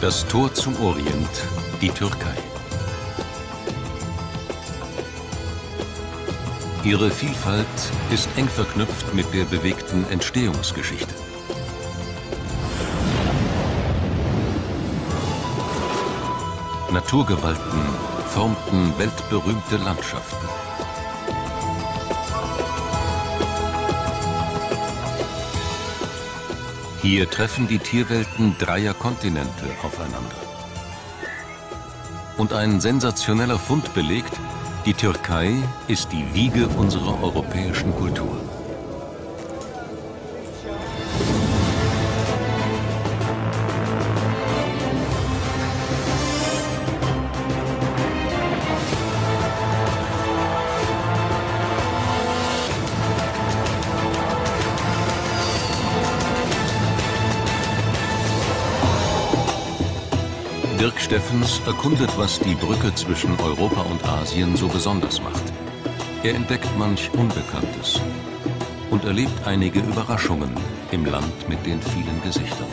Das Tor zum Orient, die Türkei. Ihre Vielfalt ist eng verknüpft mit der bewegten Entstehungsgeschichte. Naturgewalten formten weltberühmte Landschaften. Hier treffen die Tierwelten dreier Kontinente aufeinander. Und ein sensationeller Fund belegt, die Türkei ist die Wiege unserer europäischen Kultur. Steffens erkundet, was die Brücke zwischen Europa und Asien so besonders macht. Er entdeckt manch Unbekanntes und erlebt einige Überraschungen im Land mit den vielen Gesichtern.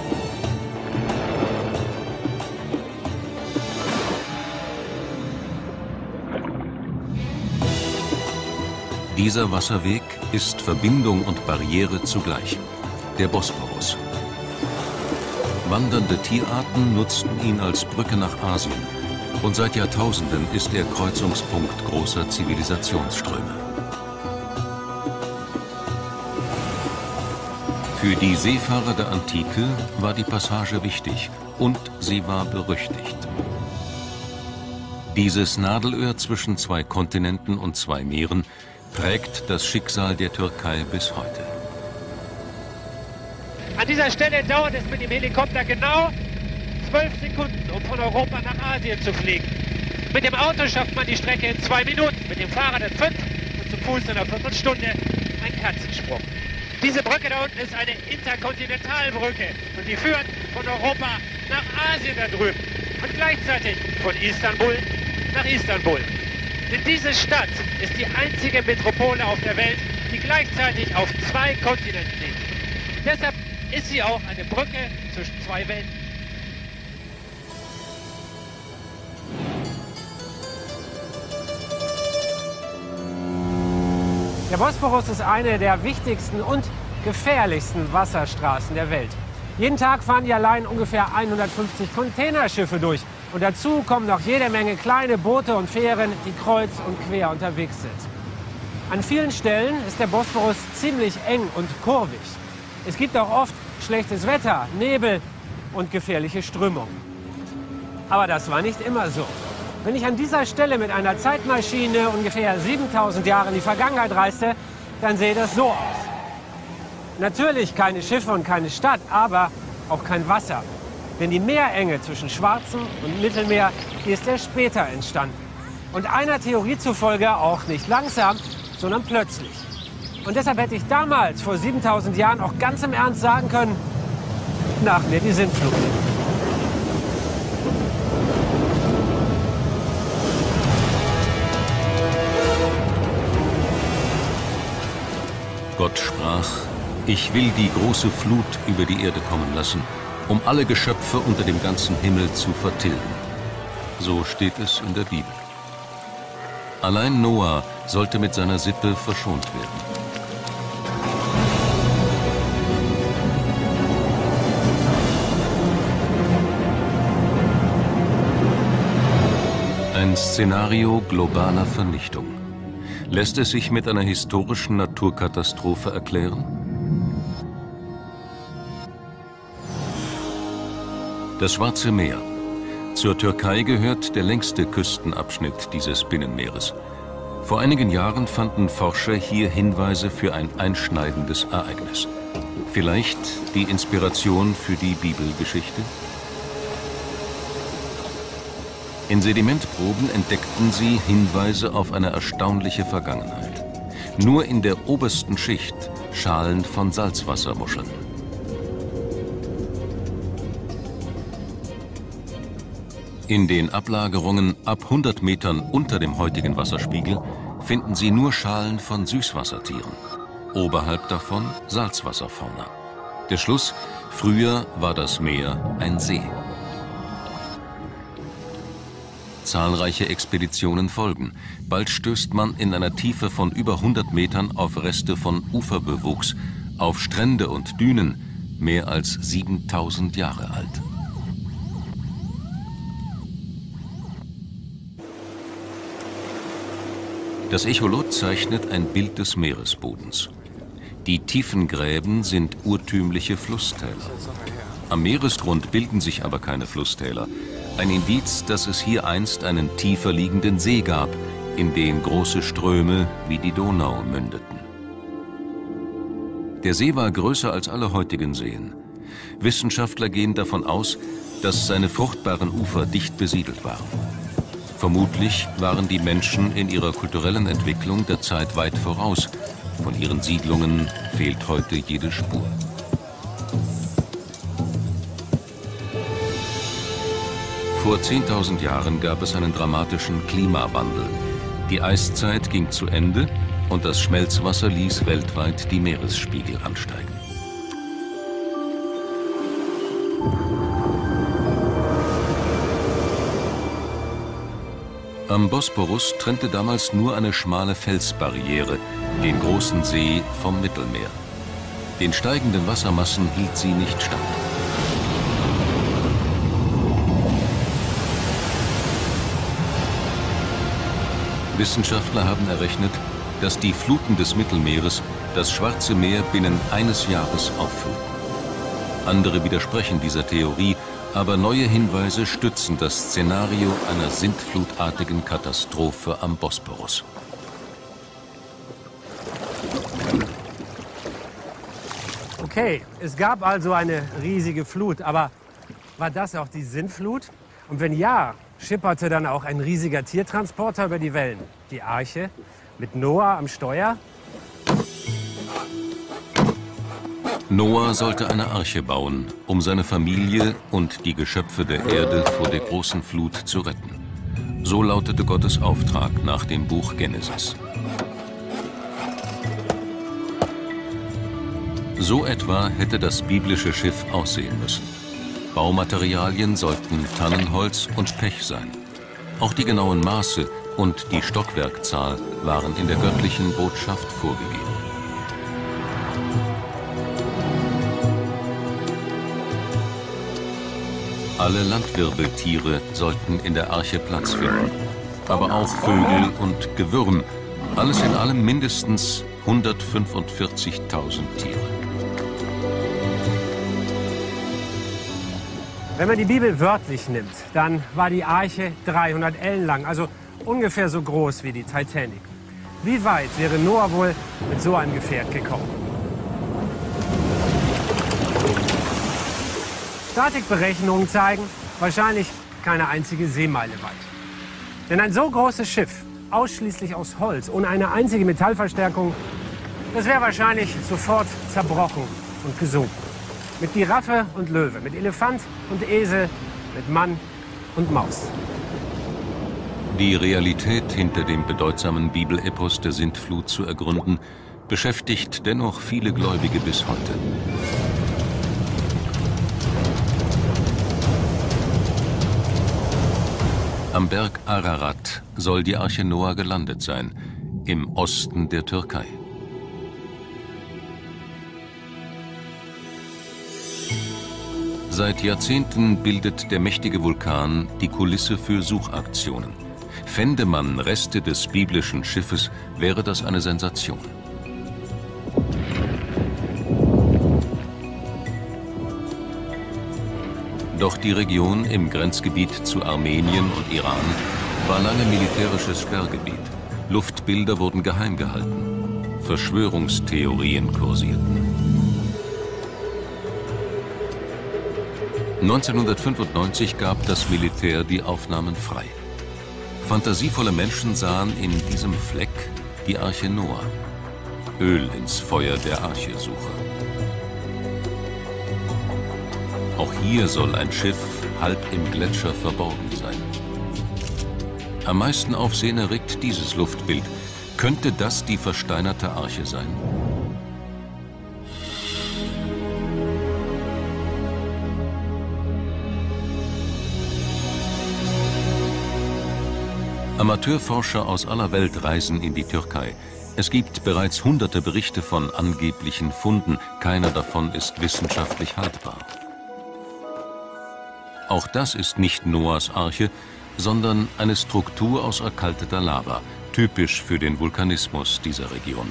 Dieser Wasserweg ist Verbindung und Barriere zugleich, der Bosporus. Wandernde Tierarten nutzten ihn als Brücke nach Asien und seit Jahrtausenden ist er Kreuzungspunkt großer Zivilisationsströme. Für die Seefahrer der Antike war die Passage wichtig und sie war berüchtigt. Dieses Nadelöhr zwischen zwei Kontinenten und zwei Meeren prägt das Schicksal der Türkei bis heute. An dieser Stelle dauert es mit dem Helikopter genau 12 Sekunden, um von Europa nach Asien zu fliegen. Mit dem Auto schafft man die Strecke in 2 Minuten, mit dem Fahrrad in 5 und zu Fuß in einer Viertelstunde ein Katzensprung. Diese Brücke da unten ist eine Interkontinentalbrücke und die führt von Europa nach Asien da drüben und gleichzeitig von Istanbul nach Istanbul. Denn diese Stadt ist die einzige Metropole auf der Welt, die gleichzeitig auf 2 Kontinenten liegt. Deshalb ist sie auch eine Brücke zwischen 2 Welten. Der Bosporus ist eine der wichtigsten und gefährlichsten Wasserstraßen der Welt. Jeden Tag fahren hier allein ungefähr 150 Containerschiffe durch. Und dazu kommen noch jede Menge kleine Boote und Fähren, die kreuz und quer unterwegs sind. An vielen Stellen ist der Bosporus ziemlich eng und kurvig. Es gibt auch oft schlechtes Wetter, Nebel und gefährliche Strömungen. Aber das war nicht immer so. Wenn ich an dieser Stelle mit einer Zeitmaschine ungefähr 7000 Jahre in die Vergangenheit reiste, dann sähe das so aus. Natürlich keine Schiffe und keine Stadt, aber auch kein Wasser. Denn die Meerenge zwischen Schwarzem und Mittelmeer ist erst später entstanden. Und einer Theorie zufolge auch nicht langsam, sondern plötzlich. Und deshalb hätte ich damals, vor 7000 Jahren, auch ganz im Ernst sagen können, nach mir die Sintflut. Gott sprach, ich will die große Flut über die Erde kommen lassen, um alle Geschöpfe unter dem ganzen Himmel zu vertilgen. So steht es in der Bibel. Allein Noah sollte mit seiner Sippe verschont werden. Ein Szenario globaler Vernichtung. Lässt es sich mit einer historischen Naturkatastrophe erklären? Das Schwarze Meer. Zur Türkei gehört der längste Küstenabschnitt dieses Binnenmeeres. Vor einigen Jahren fanden Forscher hier Hinweise für ein einschneidendes Ereignis. Vielleicht die Inspiration für die Bibelgeschichte? In Sedimentproben entdeckten sie Hinweise auf eine erstaunliche Vergangenheit. Nur in der obersten Schicht Schalen von Salzwassermuscheln. In den Ablagerungen ab 100 Metern unter dem heutigen Wasserspiegel finden sie nur Schalen von Süßwassertieren. Oberhalb davon Salzwasserfauna. Der Schluss: Früher war das Meer ein See. Zahlreiche Expeditionen folgen. Bald stößt man in einer Tiefe von über 100 Metern auf Reste von Uferbewuchs, auf Strände und Dünen, mehr als 7000 Jahre alt. Das Echolot zeichnet ein Bild des Meeresbodens. Die tiefen Gräben sind urtümliche Flusstäler. Am Meeresgrund bilden sich aber keine Flusstäler. Ein Indiz, dass es hier einst einen tiefer liegenden See gab, in den große Ströme wie die Donau mündeten. Der See war größer als alle heutigen Seen. Wissenschaftler gehen davon aus, dass seine fruchtbaren Ufer dicht besiedelt waren. Vermutlich waren die Menschen in ihrer kulturellen Entwicklung der Zeit weit voraus. Von ihren Siedlungen fehlt heute jede Spur. Vor 10.000 Jahren gab es einen dramatischen Klimawandel. Die Eiszeit ging zu Ende und das Schmelzwasser ließ weltweit die Meeresspiegel ansteigen. Am Bosporus trennte damals nur eine schmale Felsbarriere den großen See vom Mittelmeer. Den steigenden Wassermassen hielt sie nicht stand. Wissenschaftler haben errechnet, dass die Fluten des Mittelmeeres das Schwarze Meer binnen eines Jahres auffüllten. Andere widersprechen dieser Theorie, aber neue Hinweise stützen das Szenario einer sintflutartigen Katastrophe am Bosporus. Okay, es gab also eine riesige Flut, aber war das auch die Sintflut? Und wenn ja, schipperte dann auch ein riesiger Tiertransporter über die Wellen. Die Arche mit Noah am Steuer. Noah sollte eine Arche bauen, um seine Familie und die Geschöpfe der Erde vor der großen Flut zu retten. So lautete Gottes Auftrag nach dem Buch Genesis. So etwa hätte das biblische Schiff aussehen müssen. Baumaterialien sollten Tannenholz und Pech sein. Auch die genauen Maße und die Stockwerkzahl waren in der göttlichen Botschaft vorgegeben. Alle Landwirbeltiere sollten in der Arche Platz finden, aber auch Vögel und Gewürm. Alles in allem mindestens 145.000 Tiere. Wenn man die Bibel wörtlich nimmt, dann war die Arche 300 Ellen lang, also ungefähr so groß wie die Titanic. Wie weit wäre Noah wohl mit so einem Gefährt gekommen? Statikberechnungen zeigen, wahrscheinlich keine einzige Seemeile weit. Denn ein so großes Schiff, ausschließlich aus Holz, ohne eine einzige Metallverstärkung, das wäre wahrscheinlich sofort zerbrochen und gesunken. Mit Giraffe und Löwe, mit Elefant und Esel, mit Mann und Maus. Die Realität hinter dem bedeutsamen Bibelepos der Sintflut zu ergründen, beschäftigt dennoch viele Gläubige bis heute. Am Berg Ararat soll die Arche Noah gelandet sein, im Osten der Türkei. Seit Jahrzehnten bildet der mächtige Vulkan die Kulisse für Suchaktionen. Fände man Reste des biblischen Schiffes, wäre das eine Sensation. Doch die Region im Grenzgebiet zu Armenien und Iran war lange militärisches Sperrgebiet. Luftbilder wurden geheim gehalten. Verschwörungstheorien kursierten. 1995 gab das Militär die Aufnahmen frei. Fantasievolle Menschen sahen in diesem Fleck die Arche Noah. Öl ins Feuer der Archesucher. Auch hier soll ein Schiff halb im Gletscher verborgen sein. Am meisten Aufsehen erregt dieses Luftbild. Könnte das die versteinerte Arche sein? Amateurforscher aus aller Welt reisen in die Türkei. Es gibt bereits hunderte Berichte von angeblichen Funden. Keiner davon ist wissenschaftlich haltbar. Auch das ist nicht Noahs Arche, sondern eine Struktur aus erkalteter Lava, typisch für den Vulkanismus dieser Region.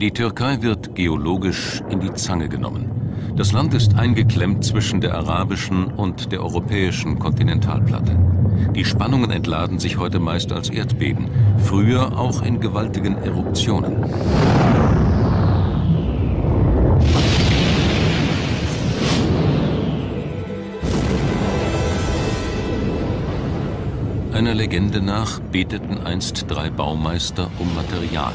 Die Türkei wird geologisch in die Zange genommen. Das Land ist eingeklemmt zwischen der arabischen und der europäischen Kontinentalplatte. Die Spannungen entladen sich heute meist als Erdbeben, früher auch in gewaltigen Eruptionen. Einer Legende nach beteten einst drei Baumeister um Material.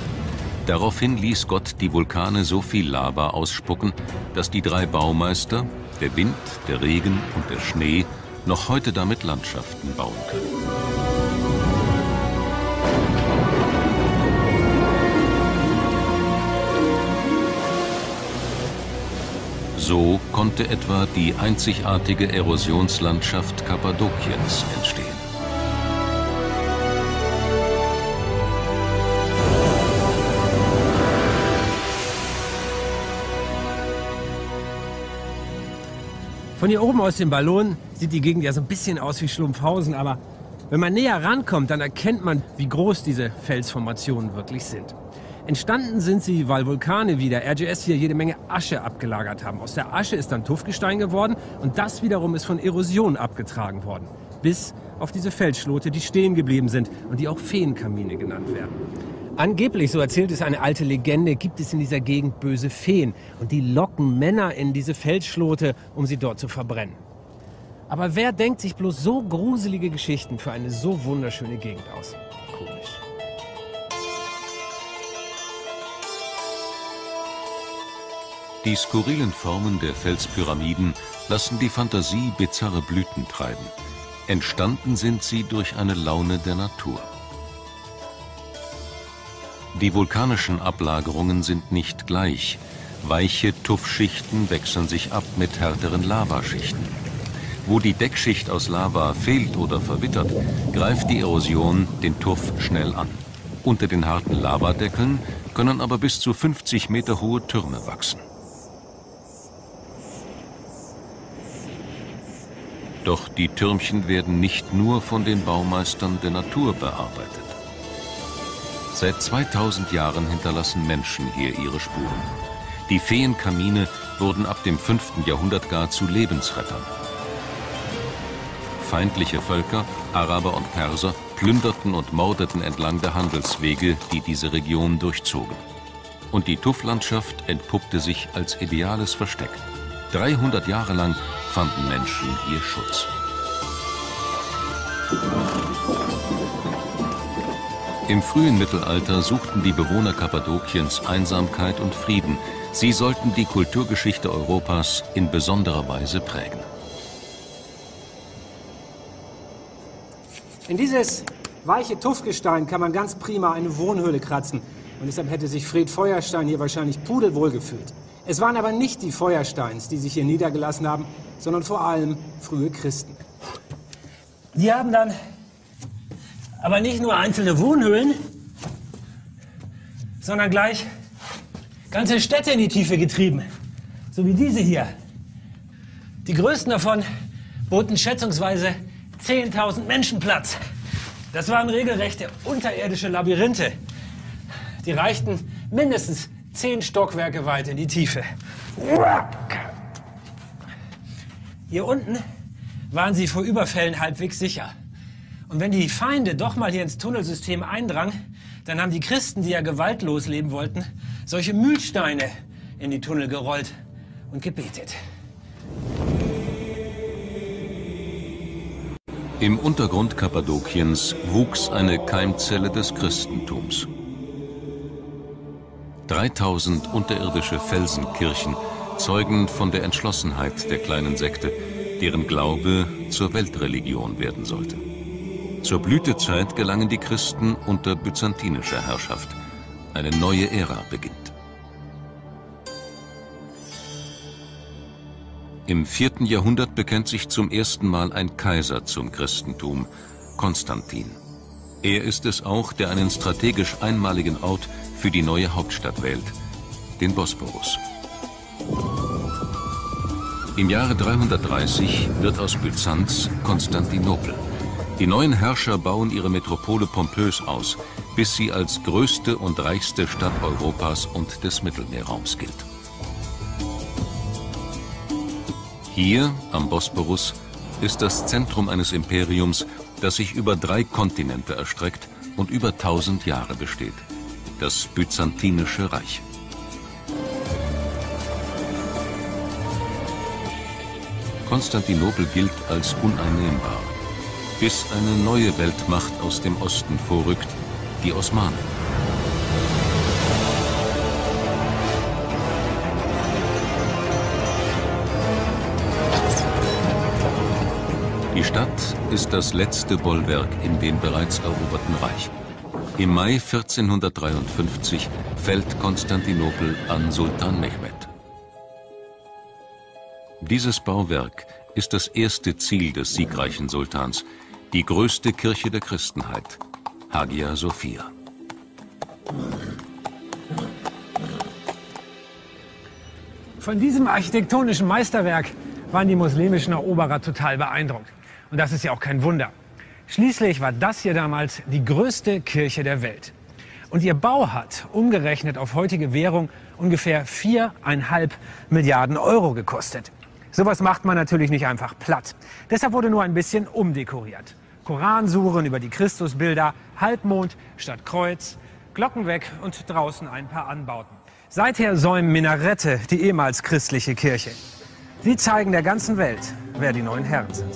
Daraufhin ließ Gott die Vulkane so viel Lava ausspucken, dass die drei Baumeister, der Wind, der Regen und der Schnee, noch heute damit Landschaften bauen können. So konnte etwa die einzigartige Erosionslandschaft Kappadokiens entstehen. Von hier oben aus dem Ballon sieht die Gegend ja so ein bisschen aus wie Schlumpfhausen, aber wenn man näher rankommt, dann erkennt man, wie groß diese Felsformationen wirklich sind. Entstanden sind sie, weil Vulkane wie der RGS hier jede Menge Asche abgelagert haben. Aus der Asche ist dann Tuffgestein geworden und das wiederum ist von Erosion abgetragen worden. Bis auf diese Felsschlote, die stehen geblieben sind und die auch Feenkamine genannt werden. Angeblich, so erzählt es eine alte Legende, gibt es in dieser Gegend böse Feen. Und die locken Männer in diese Felsschlote, um sie dort zu verbrennen. Aber wer denkt sich bloß so gruselige Geschichten für eine so wunderschöne Gegend aus? Komisch. Die skurrilen Formen der Felspyramiden lassen die Fantasie bizarre Blüten treiben. Entstanden sind sie durch eine Laune der Natur. Die vulkanischen Ablagerungen sind nicht gleich. Weiche Tuffschichten wechseln sich ab mit härteren Lavaschichten. Wo die Deckschicht aus Lava fehlt oder verwittert, greift die Erosion den Tuff schnell an. Unter den harten Lavadeckeln können aber bis zu 50 Meter hohe Türme wachsen. Doch die Türmchen werden nicht nur von den Baumeistern der Natur bearbeitet. Seit 2000 Jahren hinterlassen Menschen hier ihre Spuren. Die Feenkamine wurden ab dem 5. Jahrhundert gar zu Lebensrettern. Feindliche Völker, Araber und Perser, plünderten und mordeten entlang der Handelswege, die diese Region durchzogen. Und die Tufflandschaft entpuppte sich als ideales Versteck. 300 Jahre lang fanden Menschen hier Schutz. Im frühen Mittelalter suchten die Bewohner Kappadokiens Einsamkeit und Frieden. Sie sollten die Kulturgeschichte Europas in besonderer Weise prägen. In dieses weiche Tuffgestein kann man ganz prima eine Wohnhöhle kratzen. Und deshalb hätte sich Fred Feuerstein hier wahrscheinlich pudelwohl gefühlt. Es waren aber nicht die Feuersteins, die sich hier niedergelassen haben, sondern vor allem frühe Christen. Die haben dann aber nicht nur einzelne Wohnhöhlen, sondern gleich ganze Städte in die Tiefe getrieben. So wie diese hier. Die größten davon boten schätzungsweise 10.000 Menschen Platz. Das waren regelrechte unterirdische Labyrinthe. Die reichten mindestens 10 Stockwerke weit in die Tiefe. Hier unten waren sie vor Überfällen halbwegs sicher. Und wenn die Feinde doch mal hier ins Tunnelsystem eindrangen, dann haben die Christen, die ja gewaltlos leben wollten, solche Mühlsteine in die Tunnel gerollt und gebetet. Im Untergrund Kappadokiens wuchs eine Keimzelle des Christentums. 3000 unterirdische Felsenkirchen zeugen von der Entschlossenheit der kleinen Sekte, deren Glaube zur Weltreligion werden sollte. Zur Blütezeit gelangen die Christen unter byzantinischer Herrschaft. Eine neue Ära beginnt. Im 4. Jahrhundert bekennt sich zum ersten Mal ein Kaiser zum Christentum. Konstantin. Er ist es auch, der einen strategisch einmaligen Ort für die neue Hauptstadt wählt, den Bosporus. Im Jahre 330 wird aus Byzanz Konstantinopel. Die neuen Herrscher bauen ihre Metropole pompös aus, bis sie als größte und reichste Stadt Europas und des Mittelmeerraums gilt. Hier, am Bosporus, ist das Zentrum eines Imperiums, das sich über 3 Kontinente erstreckt und über 1000 Jahre besteht. Das Byzantinische Reich. Konstantinopel gilt als uneinnehmbar, bis eine neue Weltmacht aus dem Osten vorrückt, die Osmanen. Die Stadt ist das letzte Bollwerk in dem bereits eroberten Reich. Im Mai 1453 fällt Konstantinopel an Sultan Mehmed. Dieses Bauwerk ist das erste Ziel des siegreichen Sultans, die größte Kirche der Christenheit, Hagia Sophia. Von diesem architektonischen Meisterwerk waren die muslimischen Eroberer total beeindruckt. Und das ist ja auch kein Wunder. Schließlich war das hier damals die größte Kirche der Welt. Und ihr Bau hat, umgerechnet auf heutige Währung, ungefähr 4,5 Milliarden Euro gekostet. Sowas macht man natürlich nicht einfach platt. Deshalb wurde nur ein bisschen umdekoriert. Koransuren über die Christusbilder, Halbmond statt Kreuz, Glocken weg und draußen ein paar Anbauten. Seither säumen Minarette die ehemals christliche Kirche. Sie zeigen der ganzen Welt, wer die neuen Herren sind.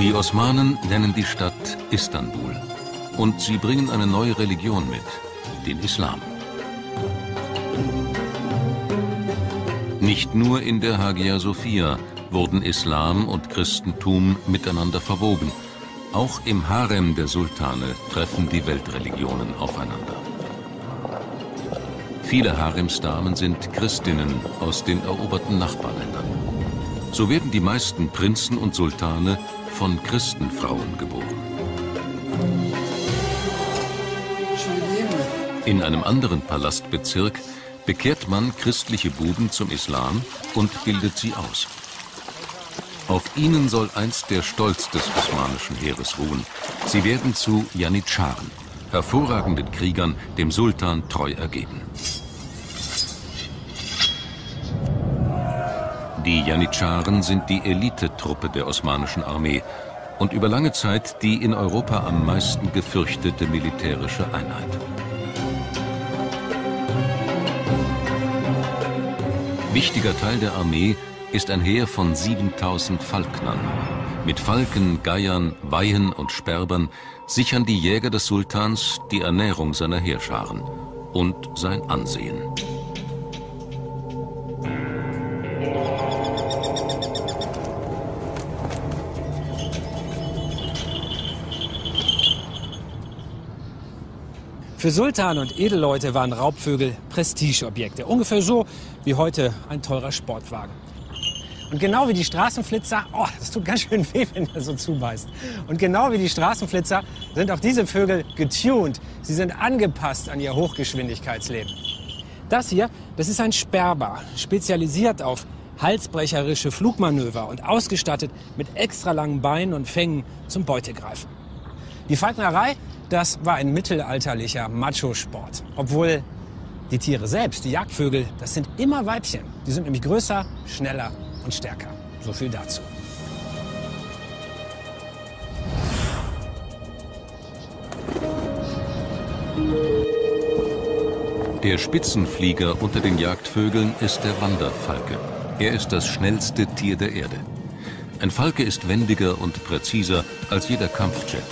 Die Osmanen nennen die Stadt Istanbul und sie bringen eine neue Religion mit, den Islam. Nicht nur in der Hagia Sophia wurden Islam und Christentum miteinander verwoben. Auch im Harem der Sultane treffen die Weltreligionen aufeinander. Viele Haremsdamen sind Christinnen aus den eroberten Nachbarländern. So werden die meisten Prinzen und Sultane von Christenfrauen geboren. In einem anderen Palastbezirk bekehrt man christliche Buben zum Islam und bildet sie aus. Auf ihnen soll einst der Stolz des osmanischen Heeres ruhen. Sie werden zu Janitscharen, hervorragenden Kriegern, dem Sultan treu ergeben. Die Janitscharen sind die Elitetruppe der osmanischen Armee und über lange Zeit die in Europa am meisten gefürchtete militärische Einheit. Wichtiger Teil der Armee ist ein Heer von 7000 Falknern. Mit Falken, Geiern, Weihen und Sperbern sichern die Jäger des Sultans die Ernährung seiner Heerscharen und sein Ansehen. Für Sultane und Edelleute waren Raubvögel Prestigeobjekte. Ungefähr so wie heute ein teurer Sportwagen. Und genau wie die Straßenflitzer, oh, das tut ganz schön weh, wenn der so zubeißt. Und genau wie die Straßenflitzer sind auch diese Vögel getuned. Sie sind angepasst an ihr Hochgeschwindigkeitsleben. Das hier, das ist ein Sperber, spezialisiert auf halsbrecherische Flugmanöver und ausgestattet mit extra langen Beinen und Fängen zum Beutegreifen. Die Falknerei, das war ein mittelalterlicher Macho-Sport. Obwohl die Tiere selbst, die Jagdvögel, das sind immer Weibchen. Die sind nämlich größer, schneller und stärker. So viel dazu. Der Spitzenflieger unter den Jagdvögeln ist der Wanderfalke. Er ist das schnellste Tier der Erde. Ein Falke ist wendiger und präziser als jeder Kampfjet.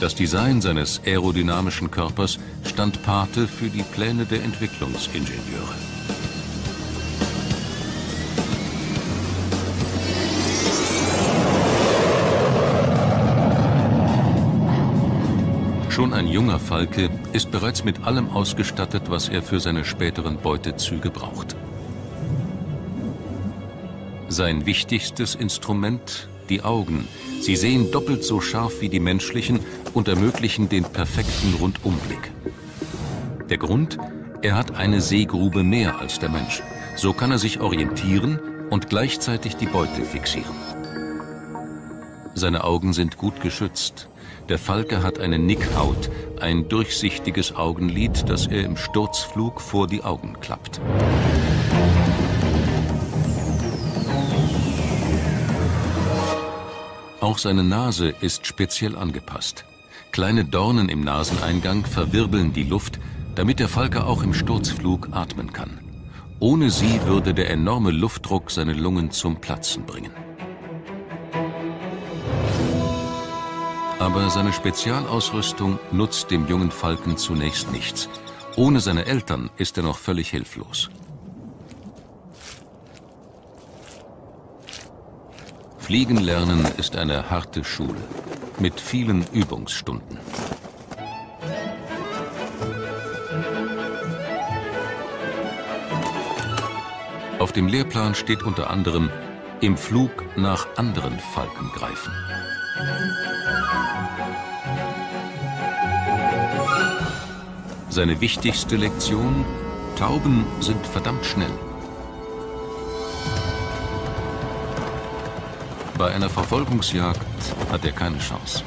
Das Design seines aerodynamischen Körpers stand Pate für die Pläne der Entwicklungsingenieure. Schon ein junger Falke ist bereits mit allem ausgestattet, was er für seine späteren Beutezüge braucht. Sein wichtigstes Instrument, die Augen. Sie sehen doppelt so scharf wie die menschlichen und ermöglichen den perfekten Rundumblick. Der Grund? Er hat eine Seegrube mehr als der Mensch. So kann er sich orientieren und gleichzeitig die Beute fixieren. Seine Augen sind gut geschützt. Der Falke hat eine Nickhaut, ein durchsichtiges Augenlid, das er im Sturzflug vor die Augen klappt. Auch seine Nase ist speziell angepasst. Kleine Dornen im Naseneingang verwirbeln die Luft, damit der Falke auch im Sturzflug atmen kann. Ohne sie würde der enorme Luftdruck seine Lungen zum Platzen bringen. Aber seine Spezialausrüstung nutzt dem jungen Falken zunächst nichts. Ohne seine Eltern ist er noch völlig hilflos. Fliegen lernen ist eine harte Schule mit vielen Übungsstunden. Auf dem Lehrplan steht unter anderem: im Flug nach anderen Falken greifen. Seine wichtigste Lektion: Tauben sind verdammt schnell. Bei einer Verfolgungsjagd hat er keine Chance.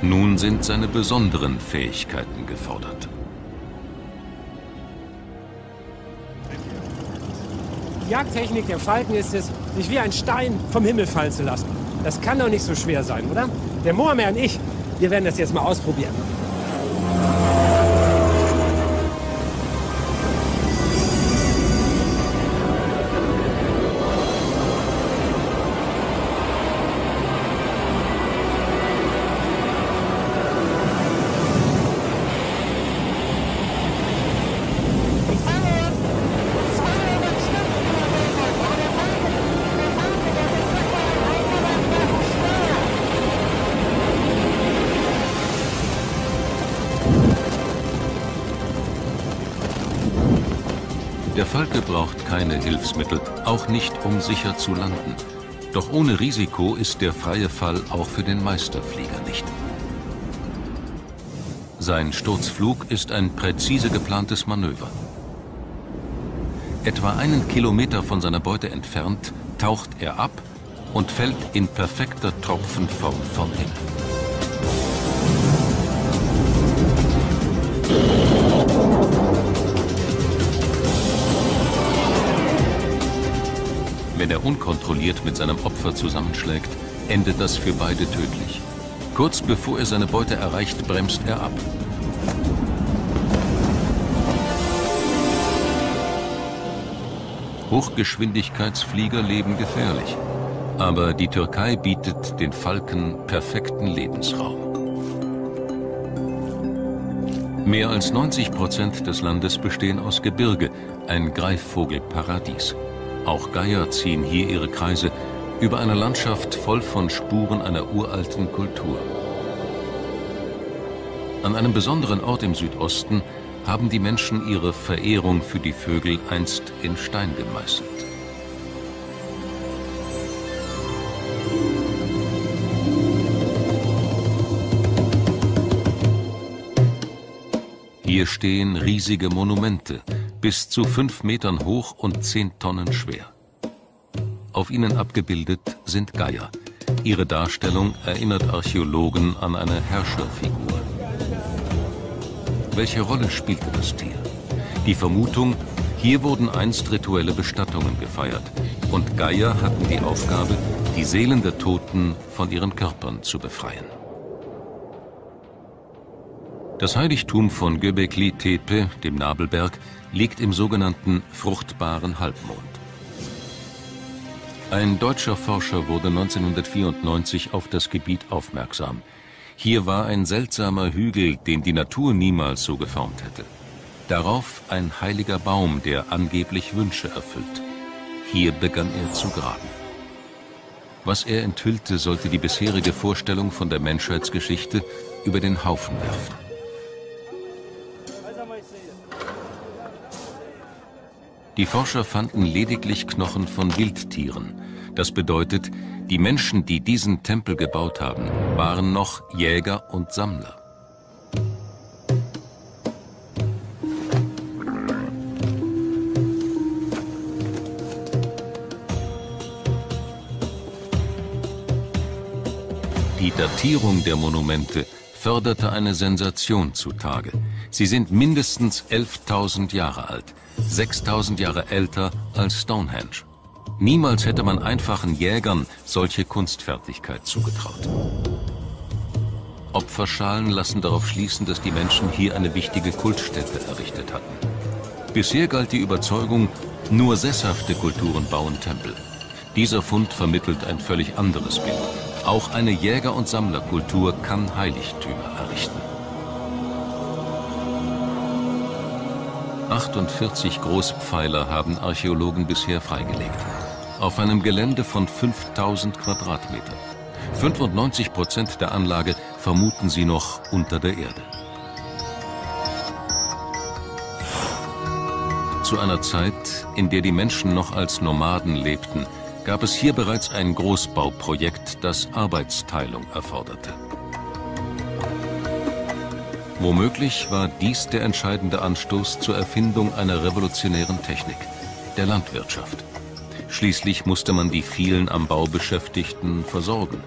Nun sind seine besonderen Fähigkeiten gefordert. Die Jagdtechnik der Falken ist es, sich wie ein Stein vom Himmel fallen zu lassen. Das kann doch nicht so schwer sein, oder? Der Moormeer und ich, wir werden das jetzt mal ausprobieren. Der Falke braucht keine Hilfsmittel, auch nicht, um sicher zu landen. Doch ohne Risiko ist der freie Fall auch für den Meisterflieger nicht. Sein Sturzflug ist ein präzise geplantes Manöver. Etwa einen Kilometer von seiner Beute entfernt taucht er ab und fällt in perfekter Tropfenform vom Himmel. Wenn er unkontrolliert mit seinem Opfer zusammenschlägt, endet das für beide tödlich. Kurz bevor er seine Beute erreicht, bremst er ab. Hochgeschwindigkeitsflieger leben gefährlich, aber die Türkei bietet den Falken perfekten Lebensraum. Mehr als 90% des Landes bestehen aus Gebirge, ein Greifvogelparadies. Auch Geier ziehen hier ihre Kreise über einer Landschaft voll von Spuren einer uralten Kultur. An einem besonderen Ort im Südosten haben die Menschen ihre Verehrung für die Vögel einst in Stein gemeißelt. Hier stehen riesige Monumente, bis zu 5 Metern hoch und 10 Tonnen schwer. Auf ihnen abgebildet sind Geier. Ihre Darstellung erinnert Archäologen an eine Herrscherfigur. Welche Rolle spielte das Tier? Die Vermutung: hier wurden einst rituelle Bestattungen gefeiert und Geier hatten die Aufgabe, die Seelen der Toten von ihren Körpern zu befreien. Das Heiligtum von Göbekli Tepe, dem Nabelberg, liegt im sogenannten fruchtbaren Halbmond. Ein deutscher Forscher wurde 1994 auf das Gebiet aufmerksam. Hier war ein seltsamer Hügel, den die Natur niemals so geformt hätte. Darauf ein heiliger Baum, der angeblich Wünsche erfüllt. Hier begann er zu graben. Was er enthüllte, sollte die bisherige Vorstellung von der Menschheitsgeschichte über den Haufen werfen. Die Forscher fanden lediglich Knochen von Wildtieren. Das bedeutet, die Menschen, die diesen Tempel gebaut haben, waren noch Jäger und Sammler. Die Datierung der Monumente förderte eine Sensation zutage. Sie sind mindestens 11.000 Jahre alt, 6.000 Jahre älter als Stonehenge. Niemals hätte man einfachen Jägern solche Kunstfertigkeit zugetraut. Opferschalen lassen darauf schließen, dass die Menschen hier eine wichtige Kultstätte errichtet hatten. Bisher galt die Überzeugung, nur sesshafte Kulturen bauen Tempel. Dieser Fund vermittelt ein völlig anderes Bild. Auch eine Jäger- und Sammlerkultur kann Heiligtümer errichten. 48 Großpfeiler haben Archäologen bisher freigelegt. Auf einem Gelände von 5000 Quadratmetern. 95% der Anlage vermuten sie noch unter der Erde. Zu einer Zeit, in der die Menschen noch als Nomaden lebten, gab es hier bereits ein Großbauprojekt, das Arbeitsteilung erforderte. Womöglich war dies der entscheidende Anstoß zur Erfindung einer revolutionären Technik, der Landwirtschaft. Schließlich musste man die vielen am Bau Beschäftigten versorgen.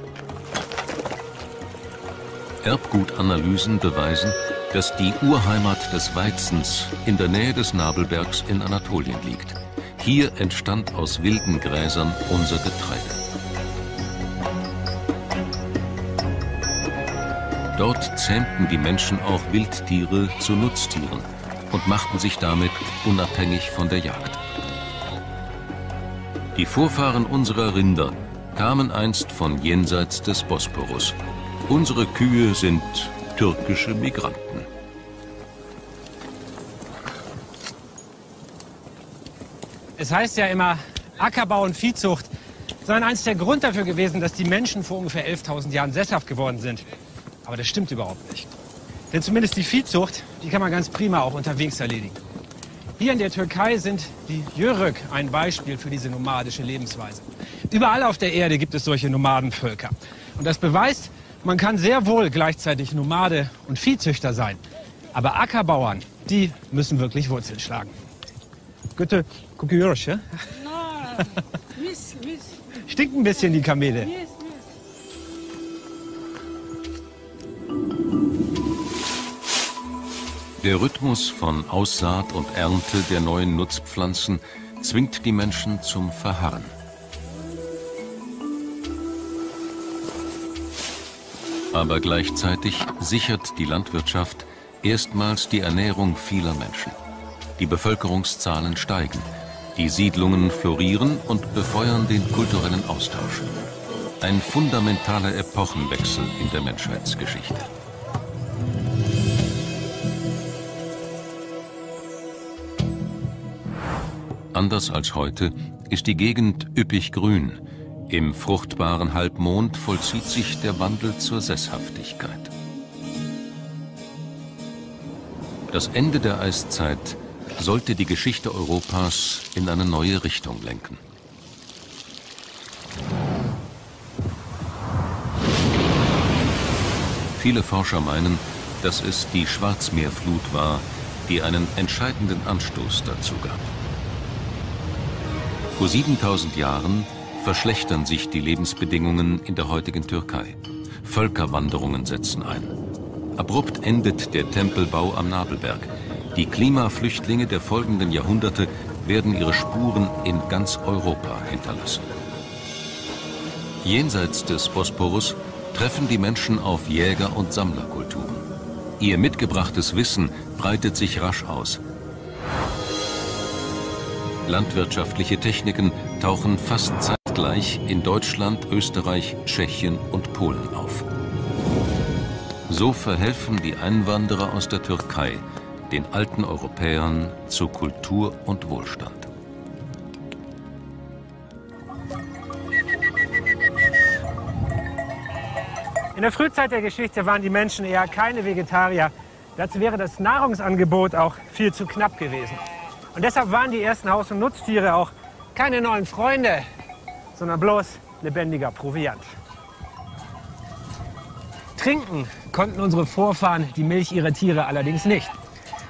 Erbgutanalysen beweisen, dass die Urheimat des Weizens in der Nähe des Nabelbergs in Anatolien liegt. Hier entstand aus wilden Gräsern unser Getreide. Dort zähmten die Menschen auch Wildtiere zu Nutztieren und machten sich damit unabhängig von der Jagd. Die Vorfahren unserer Rinder kamen einst von jenseits des Bosporus. Unsere Kühe sind türkische Migranten. Es heißt ja immer, Ackerbau und Viehzucht seien einst der Grund dafür gewesen, dass die Menschen vor ungefähr 11.000 Jahren sesshaft geworden sind. Aber das stimmt überhaupt nicht. Denn zumindest die Viehzucht, die kann man ganz prima auch unterwegs erledigen. Hier in der Türkei sind die Yörük ein Beispiel für diese nomadische Lebensweise. Überall auf der Erde gibt es solche Nomadenvölker. Und das beweist, man kann sehr wohl gleichzeitig Nomade und Viehzüchter sein. Aber Ackerbauern, die müssen wirklich Wurzeln schlagen. Götte, guck Yörük, ja? Stinkt ein bisschen die Kamele. Der Rhythmus von Aussaat und Ernte der neuen Nutzpflanzen zwingt die Menschen zum Verharren. Aber gleichzeitig sichert die Landwirtschaft erstmals die Ernährung vieler Menschen. Die Bevölkerungszahlen steigen, die Siedlungen florieren und befeuern den kulturellen Austausch. Ein fundamentaler Epochenwechsel in der Menschheitsgeschichte. Anders als heute ist die Gegend üppig grün. Im fruchtbaren Halbmond vollzieht sich der Wandel zur Sesshaftigkeit. Das Ende der Eiszeit sollte die Geschichte Europas in eine neue Richtung lenken. Viele Forscher meinen, dass es die Schwarzmeerflut war, die einen entscheidenden Anstoß dazu gab. Vor 7000 Jahren verschlechtern sich die Lebensbedingungen in der heutigen Türkei. Völkerwanderungen setzen ein. Abrupt endet der Tempelbau am Nabelberg. Die Klimaflüchtlinge der folgenden Jahrhunderte werden ihre Spuren in ganz Europa hinterlassen. Jenseits des Bosporus treffen die Menschen auf Jäger- und Sammlerkulturen. Ihr mitgebrachtes Wissen breitet sich rasch aus. Landwirtschaftliche Techniken tauchen fast zeitgleich in Deutschland, Österreich, Tschechien und Polen auf. So verhelfen die Einwanderer aus der Türkei den alten Europäern zu Kultur und Wohlstand. In der Frühzeit der Geschichte waren die Menschen eher keine Vegetarier. Dazu wäre das Nahrungsangebot auch viel zu knapp gewesen. Und deshalb waren die ersten Haus- und Nutztiere auch keine neuen Freunde, sondern bloß lebendiger Proviant. Trinken konnten unsere Vorfahren die Milch ihrer Tiere allerdings nicht.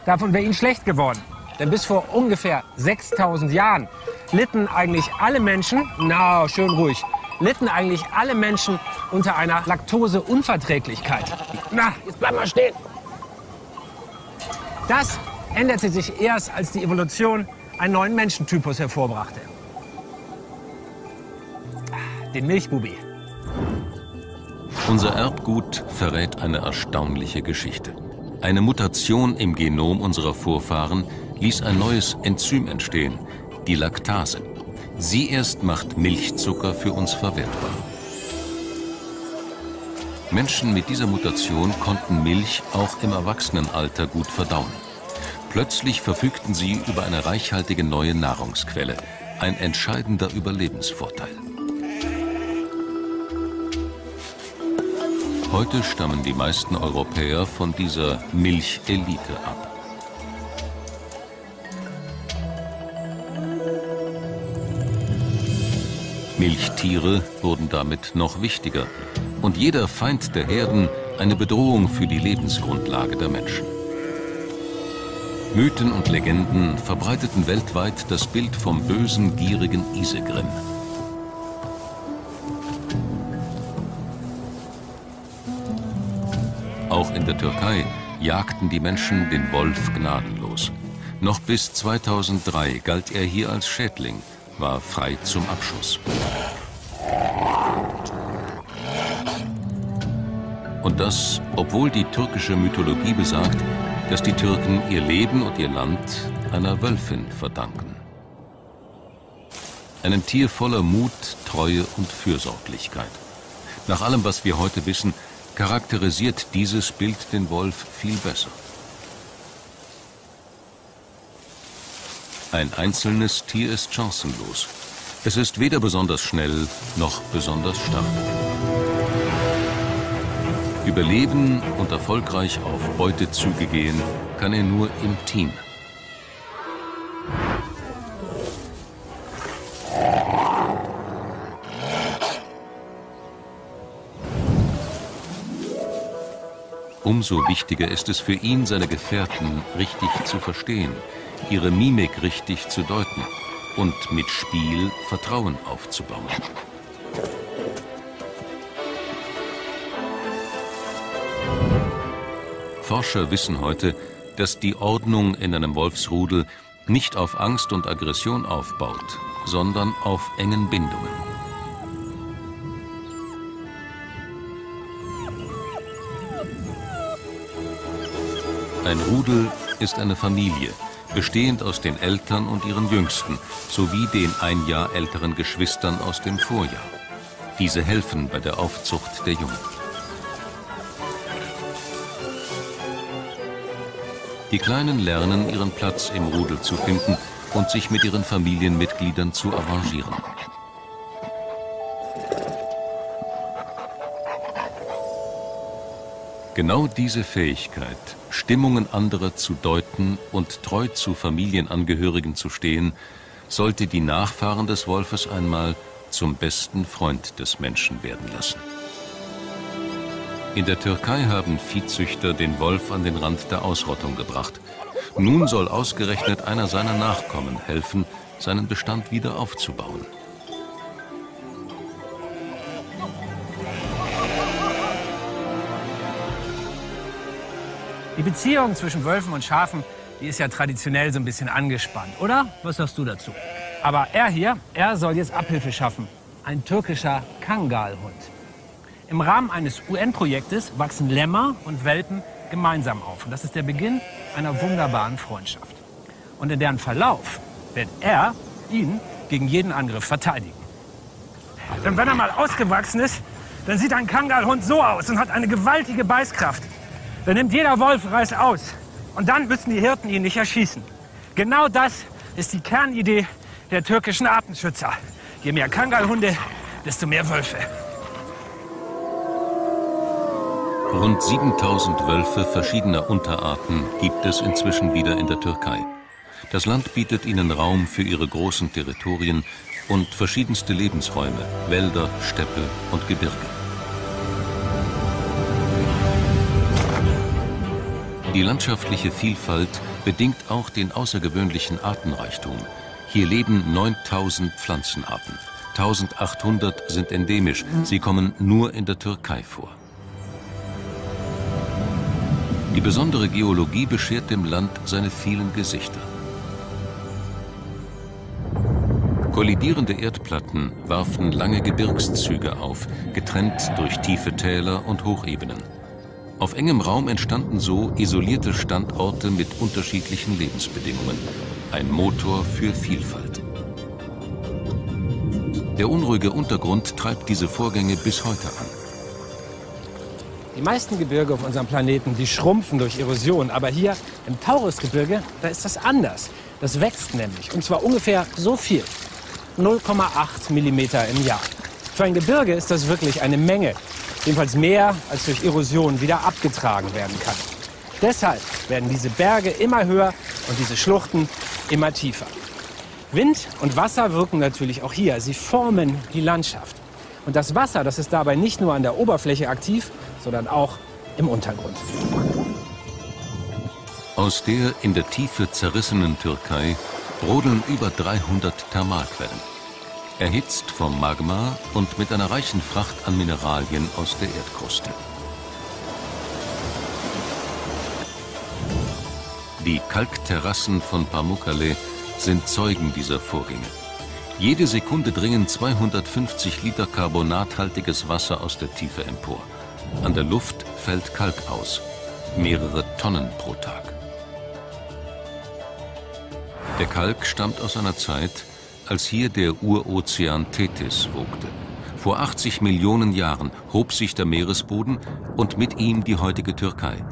Davon wäre ihnen schlecht geworden. Denn bis vor ungefähr 6000 Jahren litten eigentlich alle Menschen unter einer Laktoseunverträglichkeit. Na, jetzt bleib mal stehen. Das änderte sich erst, als die Evolution einen neuen Menschentypus hervorbrachte. Den Milchbubi. Unser Erbgut verrät eine erstaunliche Geschichte. Eine Mutation im Genom unserer Vorfahren ließ ein neues Enzym entstehen, die Laktase. Sie erst macht Milchzucker für uns verwertbar. Menschen mit dieser Mutation konnten Milch auch im Erwachsenenalter gut verdauen. Plötzlich verfügten sie über eine reichhaltige neue Nahrungsquelle, ein entscheidender Überlebensvorteil. Heute stammen die meisten Europäer von dieser Milchelite ab. Milchtiere wurden damit noch wichtiger und jeder Feind der Herden eine Bedrohung für die Lebensgrundlage der Menschen. Mythen und Legenden verbreiteten weltweit das Bild vom bösen, gierigen Isegrim. Auch in der Türkei jagten die Menschen den Wolf gnadenlos. Noch bis 2003 galt er hier als Schädling, war frei zum Abschuss. Und das, obwohl die türkische Mythologie besagt, dass die Türken ihr Leben und ihr Land einer Wölfin verdanken. Einem Tier voller Mut, Treue und Fürsorglichkeit. Nach allem, was wir heute wissen, charakterisiert dieses Bild den Wolf viel besser. Ein einzelnes Tier ist chancenlos. Es ist weder besonders schnell noch besonders stark. Über Leben und erfolgreich auf Beutezüge gehen kann er nur im Team. Umso wichtiger ist es für ihn, seine Gefährten richtig zu verstehen, ihre Mimik richtig zu deuten und mit Spiel Vertrauen aufzubauen. Forscher wissen heute, dass die Ordnung in einem Wolfsrudel nicht auf Angst und Aggression aufbaut, sondern auf engen Bindungen. Ein Rudel ist eine Familie, bestehend aus den Eltern und ihren Jüngsten, sowie den ein Jahr älteren Geschwistern aus dem Vorjahr. Diese helfen bei der Aufzucht der Jungen. Die Kleinen lernen, ihren Platz im Rudel zu finden und sich mit ihren Familienmitgliedern zu arrangieren. Genau diese Fähigkeit, Stimmungen anderer zu deuten und treu zu Familienangehörigen zu stehen, sollte die Nachfahren des Wolfes einmal zum besten Freund des Menschen werden lassen. In der Türkei haben Viehzüchter den Wolf an den Rand der Ausrottung gebracht. Nun soll ausgerechnet einer seiner Nachkommen helfen, seinen Bestand wieder aufzubauen. Die Beziehung zwischen Wölfen und Schafen, die ist ja traditionell so ein bisschen angespannt, oder? Was sagst du dazu? Aber er hier, er soll jetzt Abhilfe schaffen. Ein türkischer Kangalhund. Im Rahmen eines UN-Projektes wachsen Lämmer und Welpen gemeinsam auf. Und das ist der Beginn einer wunderbaren Freundschaft. Und in deren Verlauf wird er ihn gegen jeden Angriff verteidigen. Denn wenn er mal ausgewachsen ist, dann sieht ein Kangalhund so aus und hat eine gewaltige Beißkraft. Dann nimmt jeder Wolf Reis aus und dann müssen die Hirten ihn nicht erschießen. Genau das ist die Kernidee der türkischen Artenschützer. Je mehr Kangalhunde, desto mehr Wölfe. Rund 7000 Wölfe verschiedener Unterarten gibt es inzwischen wieder in der Türkei. Das Land bietet ihnen Raum für ihre großen Territorien und verschiedenste Lebensräume, Wälder, Steppe und Gebirge. Die landschaftliche Vielfalt bedingt auch den außergewöhnlichen Artenreichtum. Hier leben 9000 Pflanzenarten. 1800 sind endemisch, sie kommen nur in der Türkei vor. Die besondere Geologie beschert dem Land seine vielen Gesichter. Kollidierende Erdplatten warfen lange Gebirgszüge auf, getrennt durch tiefe Täler und Hochebenen. Auf engem Raum entstanden so isolierte Standorte mit unterschiedlichen Lebensbedingungen. Ein Motor für Vielfalt. Der unruhige Untergrund treibt diese Vorgänge bis heute an. Die meisten Gebirge auf unserem Planeten, die schrumpfen durch Erosion. Aber hier im Taurusgebirge, da ist das anders. Das wächst nämlich, und zwar ungefähr so viel. 0,8 mm im Jahr. Für ein Gebirge ist das wirklich eine Menge. Jedenfalls mehr, als durch Erosion wieder abgetragen werden kann. Deshalb werden diese Berge immer höher und diese Schluchten immer tiefer. Wind und Wasser wirken natürlich auch hier. Sie formen die Landschaft. Und das Wasser, das ist dabei nicht nur an der Oberfläche aktiv, sondern auch im Untergrund. Aus der in der Tiefe zerrissenen Türkei brodeln über 300 Thermalquellen, erhitzt vom Magma und mit einer reichen Fracht an Mineralien aus der Erdkruste. Die Kalkterrassen von Pamukkale sind Zeugen dieser Vorgänge. Jede Sekunde dringen 250 Liter karbonathaltiges Wasser aus der Tiefe empor. An der Luft fällt Kalk aus, mehrere Tonnen pro Tag. Der Kalk stammt aus einer Zeit, als hier der Urozean Tethys wogte. Vor 80 Millionen Jahren hob sich der Meeresboden und mit ihm die heutige Türkei.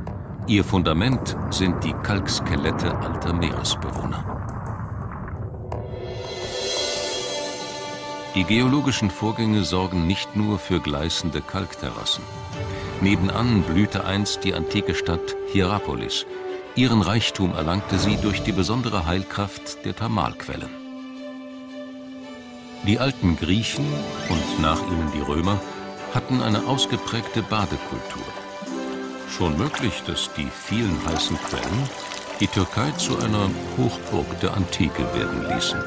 Ihr Fundament sind die Kalkskelette alter Meeresbewohner. Die geologischen Vorgänge sorgen nicht nur für gleißende Kalkterrassen. Nebenan blühte einst die antike Stadt Hierapolis. Ihren Reichtum erlangte sie durch die besondere Heilkraft der Thermalquellen. Die alten Griechen und nach ihnen die Römer hatten eine ausgeprägte Badekultur. Schon möglich, dass die vielen heißen Quellen die Türkei zu einer Hochburg der Antike werden ließen.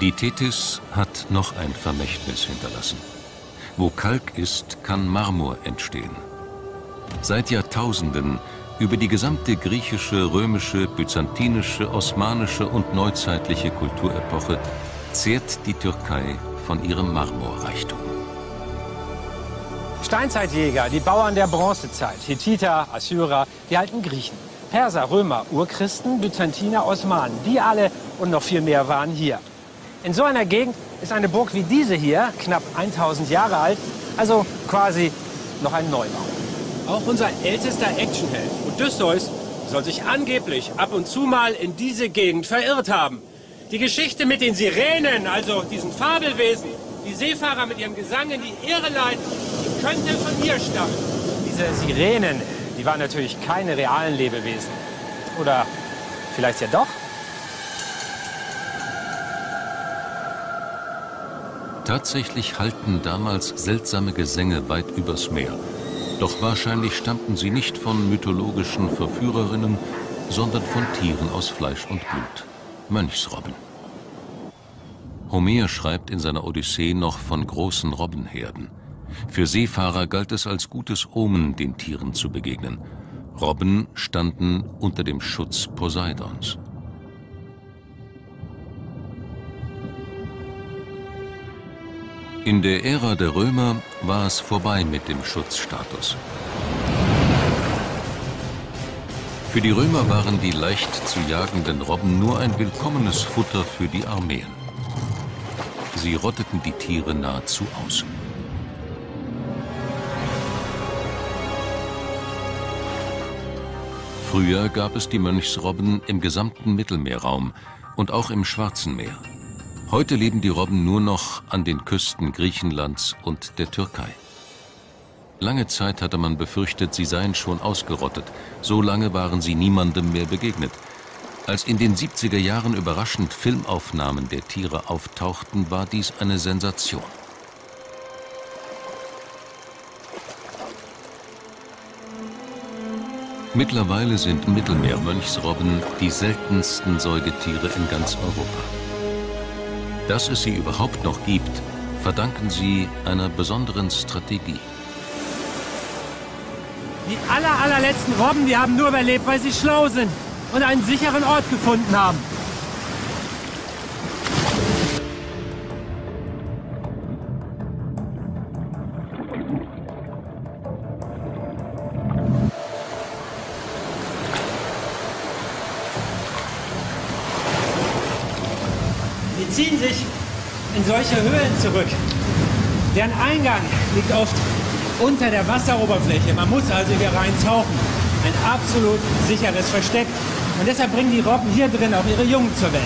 Die Tethys hat noch ein Vermächtnis hinterlassen. Wo Kalk ist, kann Marmor entstehen. Seit Jahrtausenden über die gesamte griechische, römische, byzantinische, osmanische und neuzeitliche Kulturepoche zehrt die Türkei von ihrem Marmorreichtum. Steinzeitjäger, die Bauern der Bronzezeit, Hethiter, Assyrer, die alten Griechen, Perser, Römer, Urchristen, Byzantiner, Osmanen, die alle und noch viel mehr waren hier. In so einer Gegend ist eine Burg wie diese hier knapp 1000 Jahre alt, also quasi noch ein Neubau. Auch unser ältester Actionheld, Odysseus, soll sich angeblich ab und zu mal in diese Gegend verirrt haben. Die Geschichte mit den Sirenen, also diesen Fabelwesen, die Seefahrer mit ihrem Gesang in die Irre leiten, die könnte von hier stammen. Diese Sirenen, die waren natürlich keine realen Lebewesen. Oder vielleicht ja doch? Tatsächlich hallten damals seltsame Gesänge weit übers Meer. Doch wahrscheinlich stammten sie nicht von mythologischen Verführerinnen, sondern von Tieren aus Fleisch und Blut. Mönchsrobben. Homer schreibt in seiner Odyssee noch von großen Robbenherden. Für Seefahrer galt es als gutes Omen, den Tieren zu begegnen. Robben standen unter dem Schutz Poseidons. In der Ära der Römer war es vorbei mit dem Schutzstatus. Für die Römer waren die leicht zu jagenden Robben nur ein willkommenes Futter für die Armeen. Sie rotteten die Tiere nahezu aus. Früher gab es die Mönchsrobben im gesamten Mittelmeerraum und auch im Schwarzen Meer. Heute leben die Robben nur noch an den Küsten Griechenlands und der Türkei. Lange Zeit hatte man befürchtet, sie seien schon ausgerottet. So lange waren sie niemandem mehr begegnet. Als in den 70er Jahren überraschend Filmaufnahmen der Tiere auftauchten, war dies eine Sensation. Mittlerweile sind Mittelmeermönchsrobben die seltensten Säugetiere in ganz Europa. Dass es sie überhaupt noch gibt, verdanken sie einer besonderen Strategie. Die allerletzten Robben, die haben nur überlebt, weil sie schlau sind und einen sicheren Ort gefunden haben. Sie ziehen sich in solche Höhlen zurück. Deren Eingang liegt oft unter der Wasseroberfläche. Man muss also hier reintauchen. Ein absolut sicheres Versteck. Und deshalb bringen die Robben hier drin auch ihre Jungen zur Welt.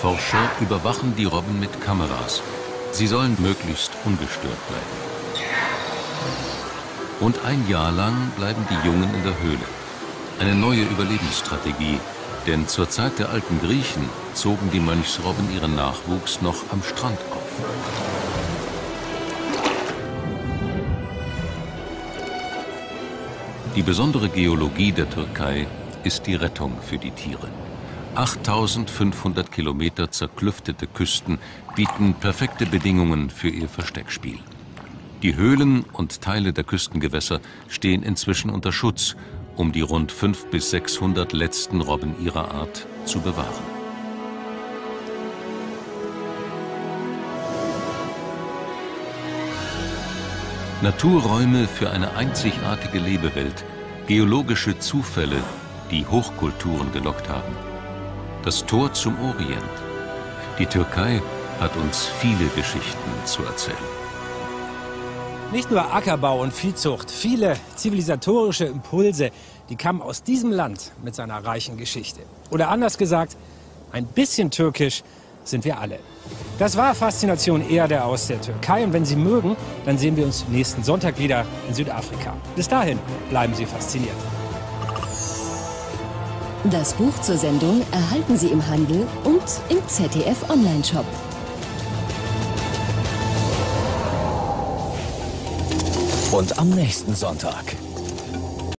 Forscher überwachen die Robben mit Kameras. Sie sollen möglichst ungestört bleiben. Rund ein Jahr lang bleiben die Jungen in der Höhle. Eine neue Überlebensstrategie. Denn zur Zeit der alten Griechen zogen die Mönchsrobben ihren Nachwuchs noch am Strand auf. Die besondere Geologie der Türkei ist die Rettung für die Tiere. 8500 Kilometer zerklüftete Küsten bieten perfekte Bedingungen für ihr Versteckspiel. Die Höhlen und Teile der Küstengewässer stehen inzwischen unter Schutz, um die rund 500 bis 600 letzten Robben ihrer Art zu bewahren. Naturräume für eine einzigartige Lebewelt, geologische Zufälle, die Hochkulturen gelockt haben. Das Tor zum Orient. Die Türkei hat uns viele Geschichten zu erzählen. Nicht nur Ackerbau und Viehzucht, viele zivilisatorische Impulse, die kamen aus diesem Land mit seiner reichen Geschichte. Oder anders gesagt, ein bisschen türkisch sind wir alle. Das war Faszination Erde aus der Türkei. Und wenn Sie mögen, dann sehen wir uns nächsten Sonntag wieder in Südafrika. Bis dahin bleiben Sie fasziniert. Das Buch zur Sendung erhalten Sie im Handel und im ZDF-Online-Shop. Und am nächsten Sonntag.